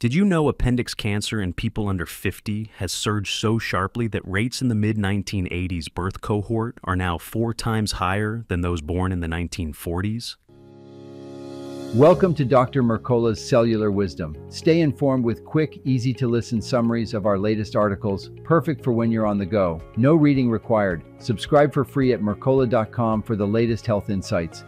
Did you know appendix cancer in people under 50 has surged so sharply that rates in the mid-1980s birth cohort are now 4 times higher than those born in the 1940s? Welcome to Dr. Mercola's Cellular Wisdom. Stay informed with quick, easy-to-listen summaries of our latest articles, perfect for when you're on the go. No reading required. Subscribe for free at Mercola.com for the latest health insights.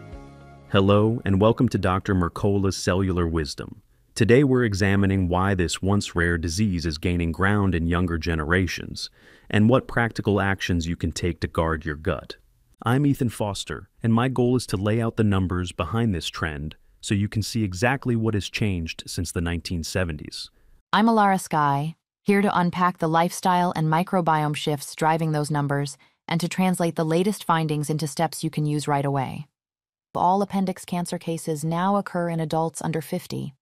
Hello, and welcome to Dr. Mercola's Cellular Wisdom. Today we're examining why this once-rare disease is gaining ground in younger generations, and what practical actions you can take to guard your gut. I'm Ethan Foster, and my goal is to lay out the numbers behind this trend, so you can see exactly what has changed since the 1970s. I'm Alara Skye, here to unpack the lifestyle and microbiome shifts driving those numbers and to translate the latest findings into steps you can use right away. All appendix cancer cases now occur in adults under 50,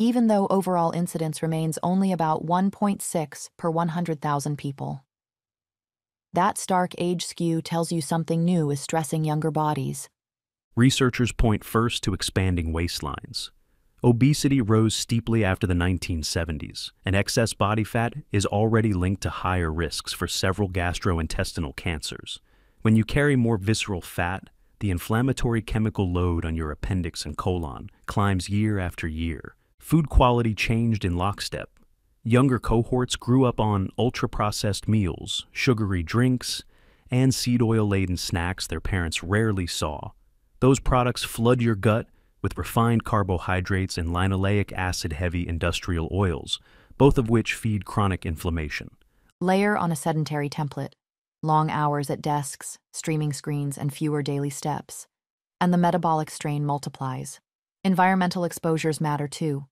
even though overall incidence remains only about 1.6 per 100,000 people. That stark age skew tells you something new is stressing younger bodies. Researchers point first to expanding waistlines. Obesity rose steeply after the 1970s, and excess body fat is already linked to higher risks for several gastrointestinal cancers. When you carry more visceral fat, the inflammatory chemical load on your appendix and colon climbs year after year. Food quality changed in lockstep. Younger cohorts grew up on ultra-processed meals, sugary drinks, and seed oil-laden snacks their parents rarely saw. Those products flood your gut with refined carbohydrates and linoleic acid-heavy industrial oils, both of which feed chronic inflammation. Layer on a sedentary template, long hours at desks, streaming screens, and fewer daily steps, and the metabolic strain multiplies. Environmental exposures matter too.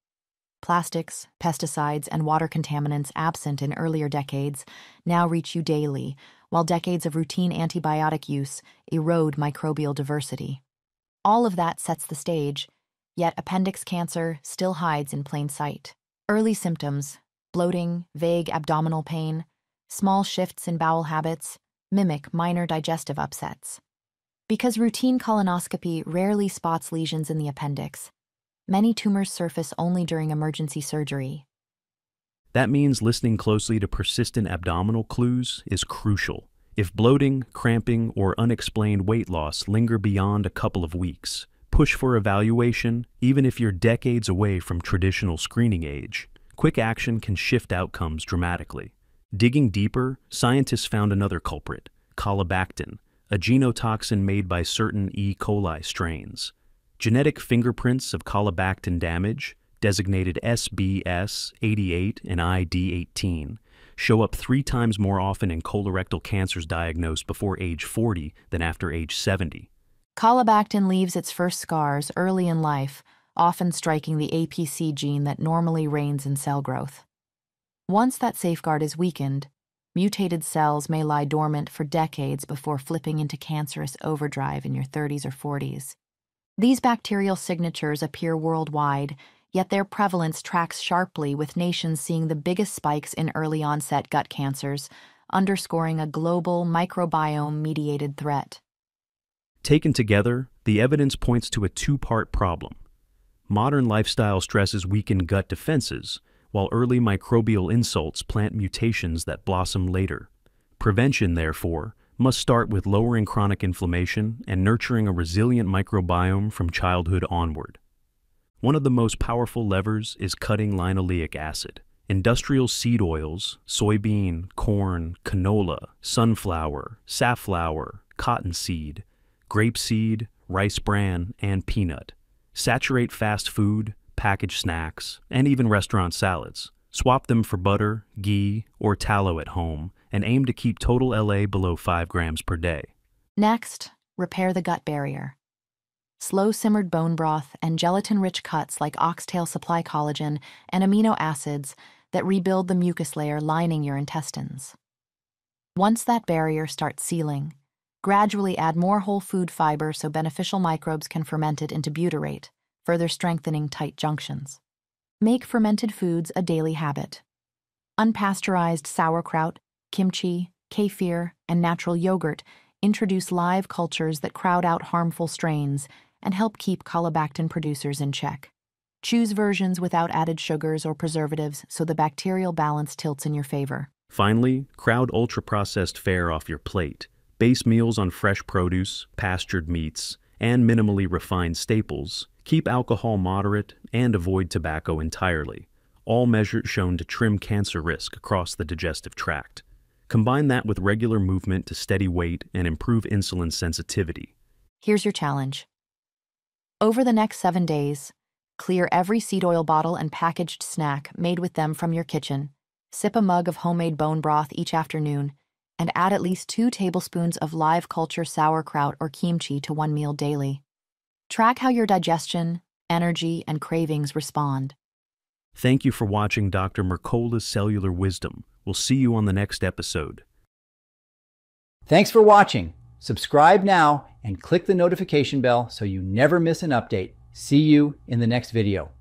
Plastics, pesticides, and water contaminants absent in earlier decades now reach you daily, while decades of routine antibiotic use erode microbial diversity. All of that sets the stage, yet appendix cancer still hides in plain sight. Early symptoms, bloating, vague abdominal pain, small shifts in bowel habits, mimic minor digestive upsets. Because routine colonoscopy rarely spots lesions in the appendix, many tumors surface only during emergency surgery. That means listening closely to persistent abdominal clues is crucial. If bloating, cramping, or unexplained weight loss linger beyond a couple of weeks, push for evaluation, even if you're decades away from traditional screening age. Quick action can shift outcomes dramatically. Digging deeper, scientists found another culprit, colibactin, a genotoxin made by certain E. coli strains. Genetic fingerprints of colibactin damage, designated SBS88 and ID18, show up 3 times more often in colorectal cancers diagnosed before age 40 than after age 70. Colibactin leaves its first scars early in life, often striking the apc gene that normally reigns in cell growth. Once that safeguard is weakened, mutated cells may lie dormant for decades before flipping into cancerous overdrive in your 30s or 40s. These bacterial signatures appear worldwide, yet their prevalence tracks sharply, with nations seeing the biggest spikes in early-onset gut cancers, underscoring a global microbiome-mediated threat. Taken together, the evidence points to a two-part problem. Modern lifestyle stresses weaken gut defenses, while early microbial insults plant mutations that blossom later. Prevention, therefore, must start with lowering chronic inflammation and nurturing a resilient microbiome from childhood onward. One of the most powerful levers is cutting linoleic acid. Industrial seed oils, soybean, corn, canola, sunflower, safflower, cottonseed, grapeseed, rice bran, and peanut. Saturate fast food, packaged snacks, and even restaurant salads. Swap them for butter, ghee, or tallow at home, and aim to keep total LA below 5 grams per day. Next, repair the gut barrier. Slow-simmered bone broth and gelatin-rich cuts like oxtail supply collagen and amino acids that rebuild the mucus layer lining your intestines. Once that barrier starts sealing, gradually add more whole food fiber so beneficial microbes can ferment it into butyrate, further strengthening tight junctions. Make fermented foods a daily habit. Unpasteurized sauerkraut, kimchi, kefir, and natural yogurt introduce live cultures that crowd out harmful strains and help keep colibactin producers in check. Choose versions without added sugars or preservatives so the bacterial balance tilts in your favor. Finally, crowd ultra-processed fare off your plate. Base meals on fresh produce, pastured meats, and minimally refined staples. Keep alcohol moderate and avoid tobacco entirely. All measures shown to trim cancer risk across the digestive tract. Combine that with regular movement to steady weight and improve insulin sensitivity. Here's your challenge. Over the next 7 days, clear every seed oil bottle and packaged snack made with them from your kitchen. Sip a mug of homemade bone broth each afternoon, and add at least 2 tablespoons of live culture sauerkraut or kimchi to one meal daily. Track how your digestion, energy, and cravings respond. Thank you for watching Dr. Mercola's Cellular Wisdom. We'll see you on the next episode. Thanks for watching. Subscribe now and click the notification bell so you never miss an update. See you in the next video.